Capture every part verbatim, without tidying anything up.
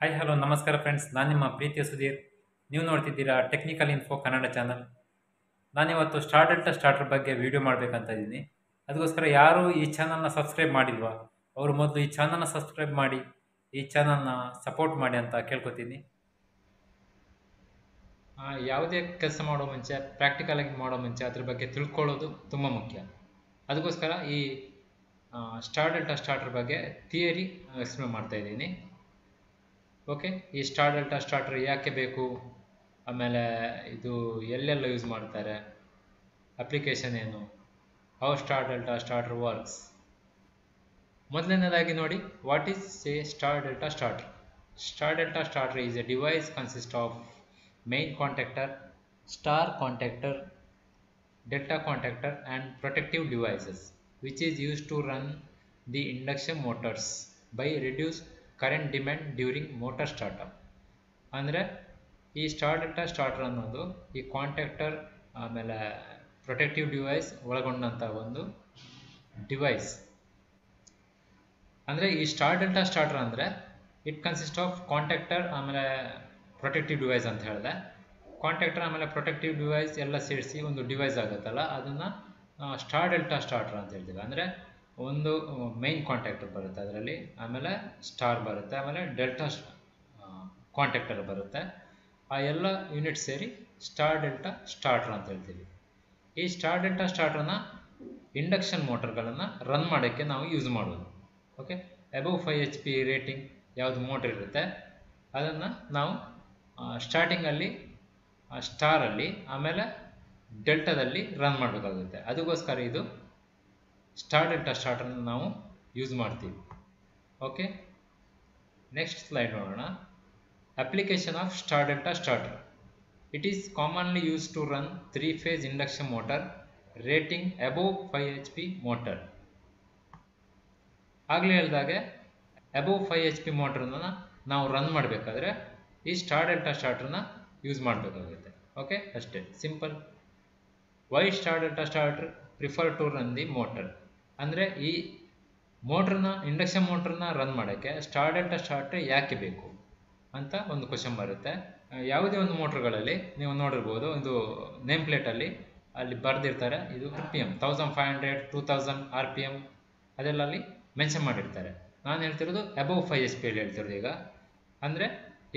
Hi hello ನಮಸ್ಕಾರ friends, ನಾನು ನಿಮ್ಮ ಪ್ರೀತಿಯ ಸುಧೀರ್. ನೀವು ನೋಡ್ತಿದ್ದೀರಾ ಟೆಕ್ನಿಕಲ್ ಇನ್ಫೋ ಕನ್ನಡ ಚಾನಲ್. ನಾನಿವತ್ತು ಸ್ಟಾರ್ ಡೆಲ್ಟಾ ಸ್ಟಾರ್ಟರ್ ಬಗ್ಗೆ ವೀಡಿಯೋ ಮಾಡಬೇಕಂತ ಇದ್ದೀನಿ. ಅದಕ್ಕೋಸ್ಕರ ಯಾರು ಈ ಚಾನಲ್ನ ಸಬ್ಸ್ಕ್ರೈಬ್ ಮಾಡಿಲ್ವಾ ಅವರು ಮೊದಲು ಈ ಚಾನಲ್ನ ಸಬ್ಸ್ಕ್ರೈಬ್ ಮಾಡಿ, ಈ ಚಾನಲ್ನ ಸಪೋರ್ಟ್ ಮಾಡಿ ಅಂತ ಕೇಳ್ಕೊತೀನಿ. ಯಾವುದೇ ಕೆಲಸ ಮಾಡೋ ಮುಂಚೆ, ಪ್ರಾಕ್ಟಿಕಲ್ ಆಗಿ ಮಾಡೋ ಮುಂಚೆ ಅದ್ರ ಬಗ್ಗೆ ತಿಳ್ಕೊಳ್ಳೋದು ತುಂಬ ಮುಖ್ಯ. ಅದಕ್ಕೋಸ್ಕರ ಈ ಸ್ಟಾರ್ ಡೆಲ್ಟಾ ಸ್ಟಾರ್ಟರ್ ಬಗ್ಗೆ ಥಿಯರಿ ಎಕ್ಸ್ಪ್ಲೇನ್ ಮಾಡ್ತಾ ಇದ್ದೀನಿ. ಓಕೆ, ಈ ಸ್ಟಾರ್ ಡೆಲ್ಟಾ ಸ್ಟಾರ್ಟರ್ ಯಾಕೆ ಬೇಕು, ಆಮೇಲೆ ಇದು ಎಲ್ಲೆಲ್ಲ ಯೂಸ್ ಮಾಡ್ತಾರೆ, ಅಪ್ಲಿಕೇಶನ್ ಏನು, how star delta starter works. ಮೊದಲನೇದಾಗಿ ನೋಡಿ, what is a star delta starter. Star delta starter is a device consist of main contactor, star contactor, delta contactor and protective devices which is use to run the induction motors by reduce current demand during motor startup. ಅಂದರೆ ಈ star delta starter ಅನ್ನೋದು ಈ contactor ಆಮೇಲೆ protective device ಒಳಗೊಂಡಂಥ ಒಂದು device. ಅಂದರೆ ಈ star delta starter ಅಂದರೆ it consist of contactor ಆಮೇಲೆ ಪ್ರೊಟೆಕ್ಟಿವ್ ಡಿವೈಸ್ ಅಂತ ಹೇಳಿದೆ. ಕಾಂಟ್ಯಾಕ್ಟರ್ ಆಮೇಲೆ ಪ್ರೊಟೆಕ್ಟಿವ್ ಡಿವೈಸ್ ಎಲ್ಲ ಸೇರಿಸಿ ಒಂದು ಡಿವೈಸ್ ಆಗುತ್ತಲ್ಲ, ಅದನ್ನು ಸ್ಟಾರ್ ಡೆಲ್ಟಾ ಸ್ಟಾರ್ಟರ್ ಅಂತ ಹೇಳ್ತೀವಿ. ಅಂದರೆ ಒಂದು ಮೇನ್ ಕಾಂಟ್ಯಾಕ್ಟರ್ ಬರುತ್ತೆ, ಅದರಲ್ಲಿ ಆಮೇಲೆ ಸ್ಟಾರ್ ಬರುತ್ತೆ, ಆಮೇಲೆ ಡೆಲ್ಟಾ ಕಾಂಟ್ಯಾಕ್ಟರ್ ಬರುತ್ತೆ. ಆ ಎಲ್ಲ ಯೂನಿಟ್ ಸೇರಿ ಸ್ಟಾರ್ ಡೆಲ್ಟಾ ಸ್ಟಾರ್ಟರ್ ಅಂತ ಹೇಳ್ತೀವಿ. ಈ ಸ್ಟಾರ್ ಡೆಲ್ಟಾ ಸ್ಟಾರ್ಟರ್ನ ಇಂಡಕ್ಷನ್ ಮೋಟರ್ಗಳನ್ನು ರನ್ ಮಾಡೋಕ್ಕೆ ನಾವು ಯೂಸ್ ಮಾಡೋದು. Okay, above five H P rating ಯಾವುದು ಮೋಟರ್ ಇರುತ್ತೆ ಅದನ್ನು ನಾವು ಸ್ಟಾರ್ಟಿಂಗಲ್ಲಿ ಸ್ಟಾರಲ್ಲಿ ಆಮೇಲೆ ಡೆಲ್ಟಾದಲ್ಲಿ ರನ್ ಮಾಡಬೇಕಾಗುತ್ತೆ. ಅದಕ್ಕೋಸ್ಕರ ಇದು ಸ್ಟಾರ್ ಡೆಲ್ಟಾ ಸ್ಟಾರ್ಟರ್ನ ನಾವು ಯೂಸ್ ಮಾಡ್ತೀವಿ. ಓಕೆ, ನೆಕ್ಸ್ಟ್ ಸ್ಲೈಡ್ ನೋಡೋಣ. Application of star delta starter. It is commonly use to run three phase induction motor rating above five H P motor. ಆಗಲೇ ಹೇಳಿದಾಗೆ ಅಬೋವ್ ಫೈವ್ ಎಚ್ ಪಿ ಮೋಟರ್ನ ನಾವು run ಮಾಡಬೇಕಾದ್ರೆ ಈ star delta ಸ್ಟಾರ್ಟರ್ನ use ಮಾಡಬೇಕಾಗುತ್ತೆ. Okay, ಅಷ್ಟೇ simple. Why star delta starter prefer to run the motor. ಅಂದರೆ ಈ ಮೋಟ್ರನ್ನ, ಇಂಡಕ್ಷನ್ ಮೋಟ್ರನ್ನ ರನ್ ಮಾಡೋಕ್ಕೆ ಸ್ಟಾರ್ ಡೆಲ್ಟಾ ಸ್ಟಾರ್ಟರ್ ಯಾಕೆ ಬೇಕು ಅಂತ ಒಂದು ಕ್ವಶನ್ ಬರುತ್ತೆ. ಯಾವುದೇ ಒಂದು ಮೋಟ್ರ್ಗಳಲ್ಲಿ ನೀವು ನೋಡಿರ್ಬೋದು, ಒಂದು ನೇಮ್ ಪ್ಲೇಟಲ್ಲಿ ಅಲ್ಲಿ ಬರೆದಿರ್ತಾರೆ ಇದು R P M thousand five hundred two thousand R P M ಅದೆಲ್ಲ ಅಲ್ಲಿ ಮೆನ್ಷನ್ ಮಾಡಿರ್ತಾರೆ. ನಾನು ಹೇಳ್ತಿರೋದು ಅಬೋವ್ ಫೈವ್ ಎಚ್ ಪಿ ಅಲ್ಲಿ ಹೇಳ್ತಿರೋದು. ಈಗ ಅಂದರೆ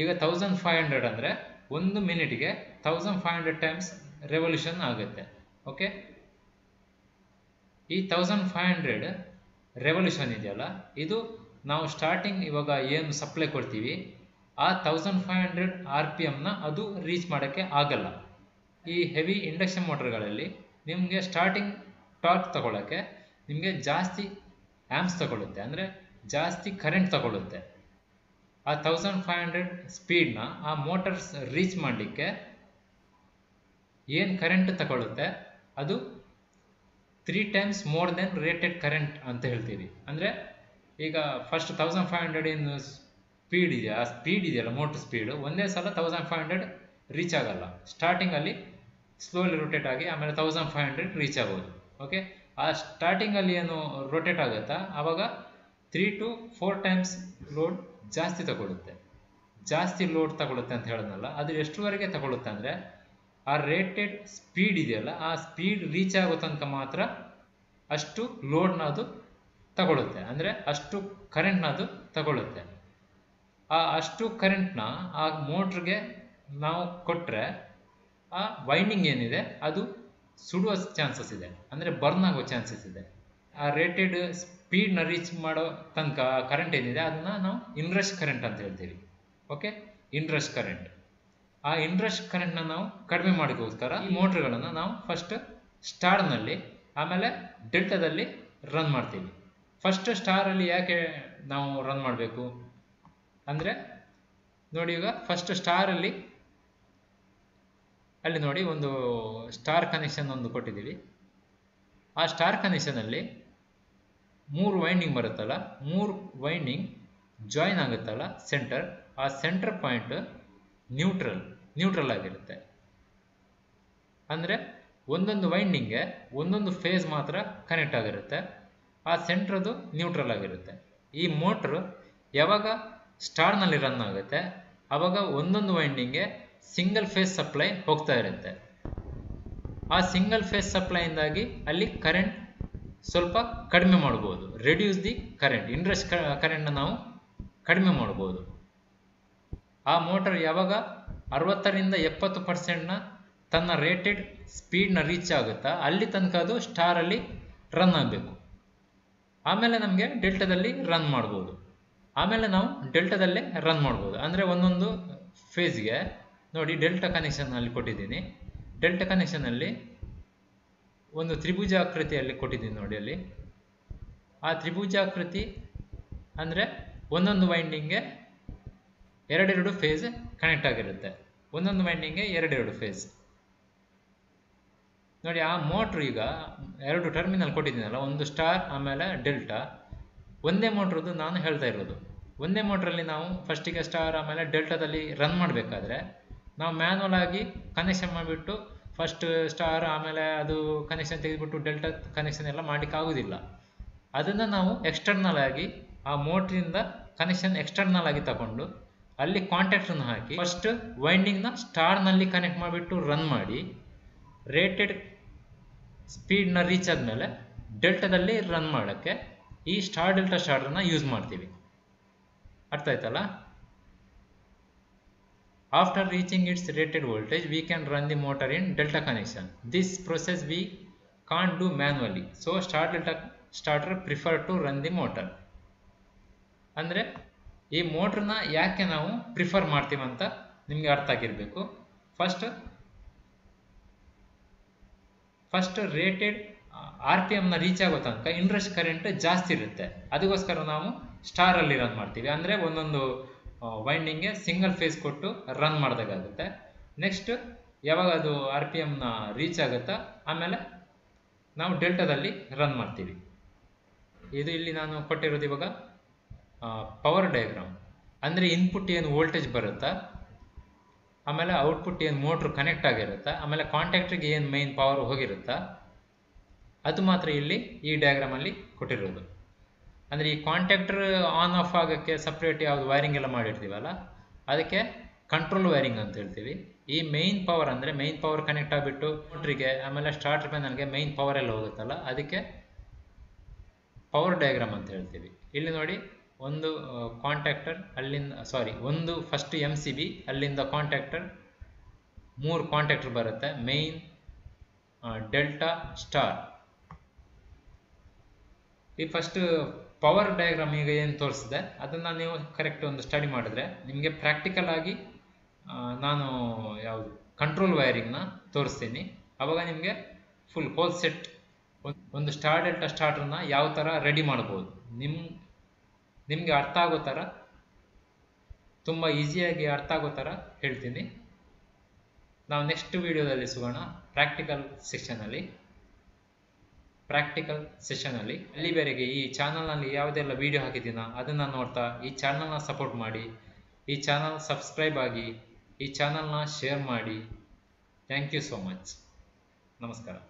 ಈಗ ತೌಸಂಡ್ ಫೈವ್ ಹಂಡ್ರೆಡ್ ಅಂದರೆ ಒಂದು ಮಿನಿಟ್ಗೆ thousand five hundred times revolution ಆಗುತ್ತೆ. ಓಕೆ, ಈ ತೌಸಂಡ್ ಫೈವ್ ಹಂಡ್ರೆಡ್ ರೆವಲ್ಯೂಷನ್ ಇದೆಯಲ್ಲ, ಇದು ನಾವು ಸ್ಟಾರ್ಟಿಂಗ್ ಇವಾಗ ಏನು ಸಪ್ಲೈ ಕೊಡ್ತೀವಿ ಆ thousand five hundred R P ಎಮ್ನ ಅದು ರೀಚ್ ಮಾಡೋಕ್ಕೆ ಆಗಲ್ಲ. ಈ ಹೆವಿ ಇಂಡಕ್ಷನ್ ಮೋಟರ್ಗಳಲ್ಲಿ ನಿಮಗೆ ಸ್ಟಾರ್ಟಿಂಗ್ ಟಾರ್ಕ್ ತಗೊಳ್ಳೋಕ್ಕೆ ನಿಮಗೆ ಜಾಸ್ತಿ ಆ್ಯಮ್ಸ್ ತಗೊಳ್ಳುತ್ತೆ, ಅಂದರೆ ಜಾಸ್ತಿ ಕರೆಂಟ್ ತಗೊಳ್ಳುತ್ತೆ. ಆ ತೌಸಂಡ್ ಫೈವ್ ಹಂಡ್ರೆಡ್ ಸ್ಪೀಡನ್ನ ಆ ಮೋಟರ್ಸ್ ರೀಚ್ ಮಾಡಲಿಕ್ಕೆ ಏನು ಕರೆಂಟ್ ತಗೊಳ್ಳುತ್ತೆ ಅದು three times more than rated current ಅಂತ ಹೇಳ್ತೀವಿ. ಅಂದರೆ ಈಗ ಫಸ್ಟ್ ತೌಸಂಡ್ ಫೈವ್ ಹಂಡ್ರೆಡ್ ಏನು ಸ್ಪೀಡ್ ಇದೆಯಾ, ಆ ಸ್ಪೀಡ್ ಇದೆಯಲ್ಲ ಮೋಟ್ರ್ ಸ್ಪೀಡ್, ಒಂದೇ ಸಲ ತೌಸಂಡ್ ಫೈವ್ ಹಂಡ್ರೆಡ್ ರೀಚ್ ಆಗಲ್ಲ. ಸ್ಟಾರ್ಟಿಂಗಲ್ಲಿ ಸ್ಲೋಲಿ ರೊಟೇಟ್ ಆಗಿ ಆಮೇಲೆ ತೌಸಂಡ್ ಫೈವ್ ಹಂಡ್ರೆಡ್ ರೀಚ್ ಆಗೋದು. ಓಕೆ, ಆ ಸ್ಟಾರ್ಟಿಂಗಲ್ಲಿ ಏನು ರೊಟೇಟ್ ಆಗುತ್ತಾ ಆವಾಗ three to four times load ಜಾಸ್ತಿ ತಗೊಳುತ್ತೆ. ಜಾಸ್ತಿ ಲೋಡ್ ತಗೊಳುತ್ತೆ ಅಂತ ಹೇಳಿದ್ನಲ್ಲ, ಅದು ಎಷ್ಟುವರೆಗೆ ತಗೊಳುತ್ತೆ ಅಂದರೆ ಆ ರೇಟೆಡ್ ಸ್ಪೀಡ್ ಇದೆಯಲ್ಲ ಆ ಸ್ಪೀಡ್ ರೀಚ್ ಆಗೋ ತನಕ ಮಾತ್ರ ಅಷ್ಟು ಲೋಡ್ನ ಅದು ತಗೊಳ್ಳುತ್ತೆ, ಅಂದರೆ ಅಷ್ಟು ಕರೆಂಟ್ನ ಅದು ತಗೊಳ್ಳುತ್ತೆ. ಆ ಅಷ್ಟು ಕರೆಂಟ್ನ ಆ ಮೋಟ್ರಿಗೆ ನಾವು ಕೊಟ್ಟರೆ ಆ ವೈಂಡಿಂಗ್ ಏನಿದೆ ಅದು ಸುಡುವ ಚಾನ್ಸಸ್ ಇದೆ, ಅಂದರೆ ಬರ್ನ್ ಆಗೋ ಚಾನ್ಸಸ್ ಇದೆ. ಆ ರೇಟೆಡ್ ಸ್ಪೀಡ್ನ ರೀಚ್ ಮಾಡೋ ತನಕ ಕರೆಂಟ್ ಏನಿದೆ ಅದನ್ನು ನಾವು ಇನ್ರಶ್ ಕರೆಂಟ್ ಅಂತ ಹೇಳ್ತೀವಿ. Okay, inrush current. ಆ ಇಂಟ್ರೆಸ್ಟ್ ಕರೆಂಟ್ನ ನಾವು ಕಡಿಮೆ ಮಾಡೋಕ್ಕೋಸ್ಕರ ಈ ಮೋಟ್ರ್ಗಳನ್ನು ನಾವು ಫಸ್ಟ್ ಸ್ಟಾರ್ನಲ್ಲಿ ಆಮೇಲೆ ಡೆಲ್ಟಾದಲ್ಲಿ ರನ್ ಮಾಡ್ತೀವಿ. ಫಸ್ಟ್ ಸ್ಟಾರಲ್ಲಿ ಯಾಕೆ ನಾವು ರನ್ ಮಾಡಬೇಕು ಅಂದರೆ ನೋಡಿ, ಈಗ ಫಸ್ಟ್ ಸ್ಟಾರಲ್ಲಿ ಅಲ್ಲಿ ನೋಡಿ ಒಂದು ಸ್ಟಾರ್ ಕನೆಕ್ಷನ್ ಒಂದು ಕೊಟ್ಟಿದ್ದೀವಿ. ಆ ಸ್ಟಾರ್ ಕನೆಕ್ಷನಲ್ಲಿ ಮೂರು ವೈಂಡಿಂಗ್ ಬರುತ್ತಲ್ಲ, ಮೂರು ವೈಂಡಿಂಗ್ ಜಾಯಿನ್ ಆಗುತ್ತಲ್ಲ ಸೆಂಟರ್, ಆ ಸೆಂಟರ್ ಪಾಯಿಂಟ್ ನ್ಯೂಟ್ರಲ್ ನ್ಯೂಟ್ರಲ್ ಆಗಿರುತ್ತೆ. ಅಂದರೆ ಒಂದೊಂದು ವೈಂಡಿಂಗ್ಗೆ ಒಂದೊಂದು ಫೇಸ್ ಮಾತ್ರ ಕನೆಕ್ಟ್ ಆಗಿರುತ್ತೆ, ಆ ಸೆಂಟ್ರದು ನ್ಯೂಟ್ರಲ್ ಆಗಿರುತ್ತೆ. ಈ ಮೋಟ್ರ್ ಯಾವಾಗ ಸ್ಟಾರ್ನಲ್ಲಿ ರನ್ ಆಗುತ್ತೆ. ಆವಾಗ ಒಂದೊಂದು ವೈಂಡಿಂಗ್ಗೆ ಸಿಂಗಲ್ ಫೇಸ್ ಸಪ್ಲೈ ಹೋಗ್ತಾ ಇರುತ್ತೆ. ಆ ಸಿಂಗಲ್ ಫೇಸ್ ಸಪ್ಲೈಯಿಂದಾಗಿ ಅಲ್ಲಿ ಕರೆಂಟ್ ಸ್ವಲ್ಪ ಕಡಿಮೆ ಮಾಡ್ಬೋದು, ರೆಡ್ಯೂಸ್ ದಿ ಕರೆಂಟ್, ಇಂಡ್ರೆಸ್ ಕರೆಂಟ್ನ ನಾವು ಕಡಿಮೆ ಮಾಡ್ಬೋದು. ಆ ಮೋಟರ್ ಯಾವಾಗ ಅರವತ್ತರಿಂದ ಎಪ್ಪತ್ತು ಪರ್ಸೆಂಟ್ನ ತನ್ನ ರೇಟೆಡ್ ಸ್ಪೀಡ್ನ ರೀಚ್ ಆಗುತ್ತಾ ಅಲ್ಲಿ ತನಕ ಅದು ಸ್ಟಾರಲ್ಲಿ ರನ್ ಆಗಬೇಕು. ಆಮೇಲೆ ನಮಗೆ ಡೆಲ್ಟಾದಲ್ಲಿ ರನ್ ಮಾಡ್ಬೋದು. ಆಮೇಲೆ ನಾವು ಡೆಲ್ಟಾದಲ್ಲೇ ರನ್ ಮಾಡ್ಬೋದು. ಅಂದರೆ ಒಂದೊಂದು ಫೇಸ್ಗೆ ನೋಡಿ, ಡೆಲ್ಟಾ ಕನೆಕ್ಷನ್ನಲ್ಲಿ ಕೊಟ್ಟಿದ್ದೀನಿ. ಡೆಲ್ಟಾ ಕನೆಕ್ಷನಲ್ಲಿ ಒಂದು ತ್ರಿಭುಜಾಕೃತಿಯಲ್ಲಿ ಕೊಟ್ಟಿದ್ದೀನಿ ನೋಡಿ. ಅಲ್ಲಿ ಆ ತ್ರಿಭುಜಾಕೃತಿ ಅಂದರೆ ಒಂದೊಂದು ವೈಂಡಿಂಗ್ಗೆ ಎರಡೆರಡು ಫೇಸ್ ಕನೆಕ್ಟ್ ಆಗಿರುತ್ತೆ. ಒಂದೊಂದು ವೈಂಡಿಂಗ್ಗೆ ಎರಡೆರಡು ಫೇಸ್ ನೋಡಿ. ಆ ಮೋಟ್ರ್ ಈಗ ಎರಡು ಟರ್ಮಿನಲ್ ಕೊಟ್ಟಿದ್ದೀನಲ್ಲ, ಒಂದು ಸ್ಟಾರ್ ಆಮೇಲೆ ಡೆಲ್ಟಾ. ಒಂದೇ ಮೋಟ್ರದ್ದು ನಾನು ಹೇಳ್ತಾ ಇರೋದು, ಒಂದೇ ಮೋಟ್ರಲ್ಲಿ ನಾವು ಫಸ್ಟಿಗೆ ಸ್ಟಾರ್ ಆಮೇಲೆ ಡೆಲ್ಟಾದಲ್ಲಿ ರನ್ ಮಾಡಬೇಕಾದ್ರೆ ನಾವು ಮ್ಯಾನ್ಯಲ್ ಆಗಿ ಕನೆಕ್ಷನ್ ಮಾಡಿಬಿಟ್ಟು ಫಸ್ಟ್ ಸ್ಟಾರ್ ಆಮೇಲೆ ಅದು ಕನೆಕ್ಷನ್ ತೆಗೆದುಬಿಟ್ಟು ಡೆಲ್ಟಾ ಕನೆಕ್ಷನ್ ಎಲ್ಲ ಮಾಡಲಿಕ್ಕಾಗೋದಿಲ್ಲ. ಅದನ್ನು ನಾವು ಎಕ್ಸ್ಟರ್ನಲ್ ಆಗಿ ಆ ಮೋಟ್ರಿಂದ ಕನೆಕ್ಷನ್ ಎಕ್ಸ್ಟರ್ನಲ್ ಆಗಿ ತಗೊಂಡು ಅಲ್ಲಿ ಕಾಂಟ್ಯಾಕ್ಟನ್ನು ಹಾಕಿ ಫಸ್ಟ್ ವೈಂಡಿಂಗ್ನ ಸ್ಟಾರ್ನಲ್ಲಿ ಕನೆಕ್ಟ್ ಮಾಡಿಬಿಟ್ಟು ರನ್ ಮಾಡಿ ರೇಟೆಡ್ ಸ್ಪೀಡ್ನ ರೀಚ್ ಆದಮೇಲೆ ಡೆಲ್ಟಾದಲ್ಲಿ ರನ್ ಮಾಡೋಕ್ಕೆ ಈ ಸ್ಟಾರ್ ಡೆಲ್ಟಾ ಸ್ಟಾರ್ಟನ್ನು ಯೂಸ್ ಮಾಡ್ತೀವಿ. ಅರ್ಥ ಆಯ್ತಲ್ಲ? After reaching it's rated voltage we can run the motor in delta connection. This process we can't do manually, so star delta starter prefer to run the motor. ಅಂದರೆ ಈ ಮೋಟ್ರನ್ನ ಯಾಕೆ ನಾವು prefer ಮಾಡ್ತೀವಂತ ನಿಮಗೆ ಅರ್ಥ ಆಗಿರಬೇಕು. First first rated R P ಎಮ್ನ reach ಆಗೋ ತನಕ ಇಂಟ್ರೆಸ್ಟ್ ಕರೆಂಟ್ ಜಾಸ್ತಿ ಇರುತ್ತೆ. ಅದಕ್ಕೋಸ್ಕರ ನಾವು ಸ್ಟಾರಲ್ಲಿ ರನ್ ಮಾಡ್ತೀವಿ. ಅಂದರೆ ಒಂದೊಂದು ವೈಂಡಿಂಗ್ಗೆ ಸಿಂಗಲ್ ಫೇಸ್ ಕೊಟ್ಟು ರನ್ ಮಾಡಿದಾಗುತ್ತೆ. ನೆಕ್ಸ್ಟ್ ಯಾವಾಗ ಅದು ಆರ್ ಪಿ ಎಮ್ನ ರೀಚ್ ಆಗುತ್ತಾ ಆಮೇಲೆ ನಾವು ಡೆಲ್ಟಾದಲ್ಲಿ ರನ್ ಮಾಡ್ತೀವಿ. ಇದು ಇಲ್ಲಿ ನಾನು ಕೊಟ್ಟಿರೋದು ಇವಾಗ ಪವರ್ ಡಯಾಗ್ರಾಮ್. ಅಂದರೆ ಇನ್ಪುಟ್ ಏನು ವೋಲ್ಟೇಜ್ ಬರುತ್ತಾ, ಆಮೇಲೆ ಔಟ್ಪುಟ್ ಏನು ಮೋಟ್ರ್ ಕನೆಕ್ಟ್ ಆಗಿರುತ್ತಾ, ಆಮೇಲೆ ಕಾಂಟ್ಯಾಕ್ಟ್ರಿಗೆ ಏನು ಮೇನ್ ಪವರ್ ಹೋಗಿರುತ್ತಾ, ಅದು ಮಾತ್ರ ಇಲ್ಲಿ ಈ ಡಯಾಗ್ರಾಮಲ್ಲಿ ಕೊಟ್ಟಿರೋದು. ಅಂದರೆ ಈ ಕಾಂಟ್ಯಾಕ್ಟರ್ ಆನ್ ಆಫ್ ಆಗೋಕ್ಕೆ ಸಪ್ರೇಟ್ ಯಾವುದು ವೈರಿಂಗ್ ಎಲ್ಲ ಮಾಡಿರ್ತೀವಲ್ಲ, ಅದಕ್ಕೆ ಕಂಟ್ರೋಲ್ ವೈರಿಂಗ್ ಅಂತ ಹೇಳ್ತೀವಿ. ಈ ಮೇಯ್ನ್ ಪವರ್ ಅಂದರೆ ಮೇಯ್ನ್ ಪವರ್ ಕನೆಕ್ಟ್ ಆಗಿಬಿಟ್ಟು ಮೋಟ್ರಿಗೆ ಆಮೇಲೆ ಸ್ಟಾರ್ಟರ್ ಪ್ಯಾನಲ್ಗೆ ಮೇಯ್ನ್ ಪವರ್ ಎಲ್ಲ ಹೋಗುತ್ತಲ್ಲ, ಅದಕ್ಕೆ ಪವರ್ ಡಯಾಗ್ರಾಮ್ ಅಂತ ಹೇಳ್ತೀವಿ. ಇಲ್ಲಿ ನೋಡಿ, ಒಂದು ಕಾಂಟ್ಯಾಕ್ಟರ್ ಅಲ್ಲಿಂದ ಸಾರಿ ಒಂದು ಫಸ್ಟ್ ಎಮ್ ಸಿ ಬಿ, ಅಲ್ಲಿಂದ ಕಾಂಟ್ಯಾಕ್ಟರ್ ಮೂರು ಕಾಂಟ್ಯಾಕ್ಟರ್ ಬರುತ್ತೆ ಮೇಯ್ನ್ ಡೆಲ್ಟಾ ಸ್ಟಾರ್. ಈ ಫಸ್ಟ್ ಪವರ್ ಡಯಾಗ್ರಾಮ್ ಈಗ ಏನು ತೋರಿಸಿದೆ ಅದನ್ನು ನೀವು ಕರೆಕ್ಟ್ ಒಂದು ಸ್ಟಡಿ ಮಾಡಿದ್ರೆ ನಿಮಗೆ ಪ್ರಾಕ್ಟಿಕಲ್ ಆಗಿ ನಾನು ಯಾವುದು ಕಂಟ್ರೋಲ್ ವೈರಿಂಗ್ನ ತೋರಿಸ್ತೀನಿ. ಆವಾಗ ನಿಮಗೆ ಫುಲ್ ಹೋಲ್ ಸೆಟ್ ಒಂದು ಸ್ಟಾರ್ ಡೆಲ್ಟಾ ಸ್ಟಾರ್ಟರ್ನ ಯಾವ ಥರ ರೆಡಿ ಮಾಡ್ಬೋದು, ನಿಮ್ಮ ನಿಮಗೆ ಅರ್ಥ ಆಗೋ ಥರ, ತುಂಬ ಈಸಿಯಾಗಿ ಅರ್ಥ ಆಗೋ ಥರ ಹೇಳ್ತೀನಿ. ನಾವು ನೆಕ್ಸ್ಟ್ ವಿಡಿಯೋದಲ್ಲಿ ಸಿಗೋಣ ಪ್ರಾಕ್ಟಿಕಲ್ ಸೆಕ್ಷನಲ್ಲಿ. ಪ್ರಾಕ್ಟಿಕಲ್ ಸೆಷನಲ್ಲಿ ಅಲ್ಲಿವರೆಗೆ ಈ ಚಾನಲ್ನಲ್ಲಿ ಯಾವುದೆಲ್ಲ ವೀಡಿಯೋ ಹಾಕಿದ್ದೀನ ಅದನ್ನು ನೋಡ್ತಾ ಈ ಚಾನಲ್ನ ಸಪೋರ್ಟ್ ಮಾಡಿ, ಈ ಚಾನಲ್ ಸಬ್ಸ್ಕ್ರೈಬ್ ಆಗಿ, ಈ ಚಾನಲ್ನ ಶೇರ್ ಮಾಡಿ. Thank you so much. ನಮಸ್ಕಾರ.